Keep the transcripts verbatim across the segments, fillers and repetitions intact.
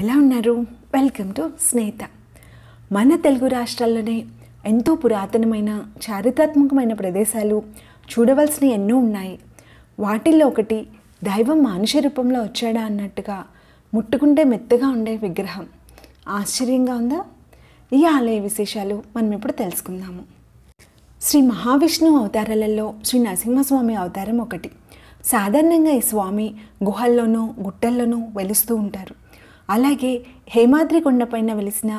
ఎలా ఉన్నారు? Welcome to Snehitha. మన తెలుగు రాష్ట్రాల్లోనే ఎంతో పురాతనమైన చారిత్రాత్మకమైన ప్రదేశాలు చూడవలసినవి ఎన్నో ఉన్నాయి. వాటిల్లో ఒకటి దైవం మనిషి రూపంలో వచ్చాడా అన్నట్టుగా ముట్టుకుంటే మెత్తగా ఉండే విగ్రహం. ఆశ్చర్యంగా ఉందా? ఈ ఆలయ విశేషాలు మనం ఇప్పుడు తెలుసుకుందాము. శ్రీ మహావిష్ణువు అవతారాలలో శ్రీ నరసింహస్వామి అవతారం ఒకటి. సాధారణంగా ఈ స్వామి గుహల్లోనూ గుట్టల్లోనూ వెలుస్తూ ఉంటారు. అలాగే హేమాద్రి కొండపైన వెలిసిన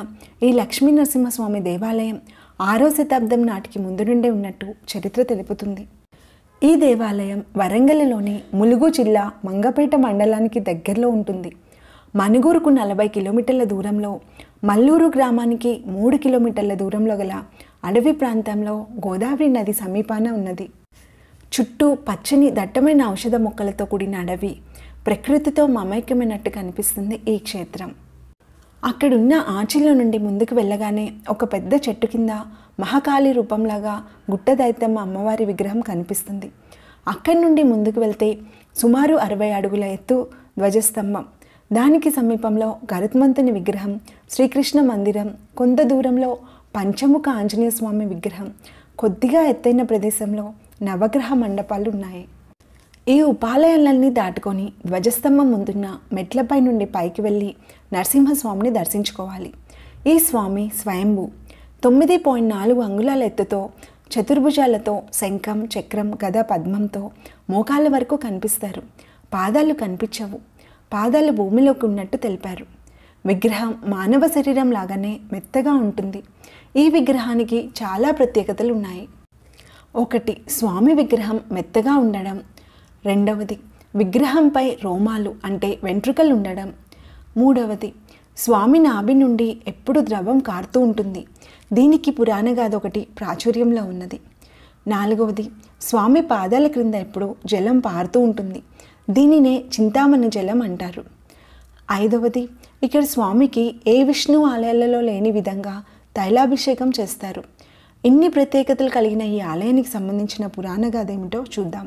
ఈ లక్ష్మీ నరసింహస్వామి దేవాలయం ఆరో శతాబ్దం నాటికి ముందు నుండే ఉన్నట్టు చరిత్ర తెలుపుతుంది. ఈ దేవాలయం వరంగల్లోని ములుగు జిల్లా మంగపేట మండలానికి దగ్గరలో ఉంటుంది. మనుగూరుకు నలభై కిలోమీటర్ల దూరంలో, మల్లూరు గ్రామానికి మూడు కిలోమీటర్ల దూరంలో గల అడవి ప్రాంతంలో గోదావరి నది సమీపాన ఉన్నది. చుట్టూ పచ్చని దట్టమైన ఔషధ మొక్కలతో కూడిన అడవి, ప్రకృతితో మమైక్యమైనట్టు కనిపిస్తుంది ఈ క్షేత్రం. అక్కడున్న ఆచిలో నుండి ముందుకు వెళ్ళగానే ఒక పెద్ద చెట్టు కింద మహాకాళి రూపంలాగా గుట్టదైతమ్మ అమ్మవారి విగ్రహం కనిపిస్తుంది. అక్కడి నుండి ముందుకు వెళ్తే సుమారు అరవై అడుగుల ఎత్తు ధ్వజస్తంభం, దానికి సమీపంలో గరుత్మంతుని విగ్రహం, శ్రీకృష్ణ మందిరం, కొంత దూరంలో పంచముఖ ఆంజనేయ స్వామి విగ్రహం, కొద్దిగా ఎత్తైన ప్రదేశంలో నవగ్రహ మండపాలు ఉన్నాయి. ఈ ఉపాలయాలన్నీ దాటుకొని ధ్వజస్తంభం ముందున్న మెట్లపై నుండి పైకి వెళ్ళి నరసింహస్వామిని దర్శించుకోవాలి. ఈ స్వామి స్వయంభూ. తొమ్మిది పాయింట్ నాలుగు అంగుళాల ఎత్తుతో, చతుర్భుజాలతో, శంఖం, చక్రం, గద, పద్మంతో మోకాళ్ళ వరకు కనిపిస్తారు. పాదాలు కనిపించవు. పాదాలు భూమిలోకి ఉన్నట్టు తెలిపారు. విగ్రహం మానవ శరీరం లాగానే మెత్తగా ఉంటుంది. ఈ విగ్రహానికి చాలా ప్రత్యేకతలు ఉన్నాయి. ఒకటి, స్వామి విగ్రహం మెత్తగా ఉండడం. రెండవది, విగ్రహంపై రోమాలు అంటే వెంట్రుకలు ఉండడం. మూడవది, స్వామి నాభి నుండి ఎప్పుడు ద్రవం కారుతూ ఉంటుంది. దీనికి పురాణగాథ ఒకటి ప్రాచుర్యంలో ఉన్నది. నాలుగవది, స్వామి పాదాల క్రింద ఎప్పుడు జలం పారుతూ ఉంటుంది. దీనినే చింతామణి జలం అంటారు. ఐదవది, ఇక్కడ స్వామికి ఏ విష్ణు ఆలయాలలో లేని విధంగా తైలాభిషేకం చేస్తారు. ఇన్ని ప్రత్యేకతలు కలిగిన ఈ ఆలయానికి సంబంధించిన పురాణగాథ ఏమిటో చూద్దాం.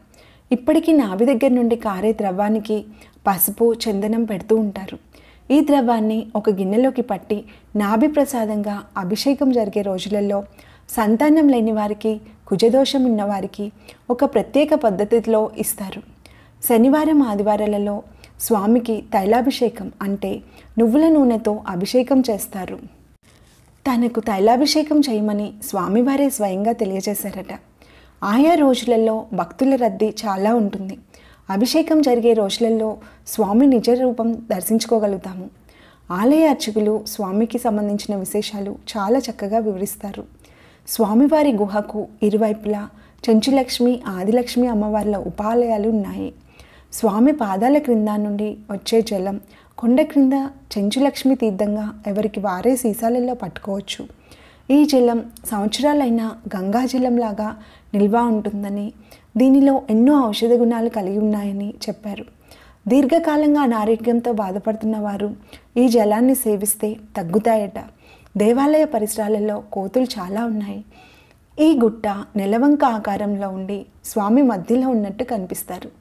ఇప్పటికీ నాభి దగ్గర నుండి కారే ద్రవానికి పసుపు, చందనం పెడుతూ ఉంటారు. ఈ ద్రవాన్ని ఒక గిన్నెలోకి పట్టి నాభి ప్రసాదంగా అభిషేకం జరిగే రోజులలో సంతానం లేని వారికి, కుజదోషం ఉన్నవారికి ఒక ప్రత్యేక పద్ధతిలో ఇస్తారు. శనివారం ఆదివారాలలో స్వామికి తైలాభిషేకం అంటే నువ్వుల నూనెతో అభిషేకం చేస్తారు. తనకు తైలాభిషేకం చేయమని స్వామివారే స్వయంగా తెలియజేశారట. ఆయా రోజులలో భక్తుల రద్దీ చాలా ఉంటుంది. అభిషేకం జరిగే రోజులలో స్వామి నిజ రూపం దర్శించుకోగలుగుతాము. ఆలయ అర్చకులు స్వామికి సంబంధించిన విశేషాలు చాలా చక్కగా వివరిస్తారు. స్వామివారి గుహకు ఇరువైపులా చెంచులక్ష్మి, ఆదిలక్ష్మి అమ్మవార్ల ఉపాలయాలు ఉన్నాయి. స్వామి పాదాల క్రింద నుండి వచ్చే జలం కొండ క్రింద చెంచులక్ష్మి తీర్థంగా ఎవరికి వారే సీసాలలో పట్టుకోవచ్చు. ఈ జలం సంవత్సరాలైన గంగాజలంలాగా నిల్వ ఉంటుందని, దీనిలో ఎన్నో ఔషధ గుణాలు కలిగి ఉన్నాయని చెప్పారు. దీర్ఘకాలంగా అనారోగ్యంతో బాధపడుతున్న వారు ఈ జలాన్ని సేవిస్తే తగ్గుతాయట. దేవాలయ పరిసరాలలో కోతులు చాలా ఉన్నాయి. ఈ గుట్ట నెలవంక ఆకారంలో ఉండి స్వామి మధ్యలో ఉన్నట్టు కనిపిస్తారు.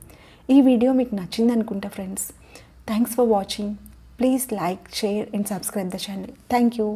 ఈ వీడియో మీకు నచ్చింది అనుకుంటా friends. Thanks for watching. Please like, share and subscribe the channel. Thank you.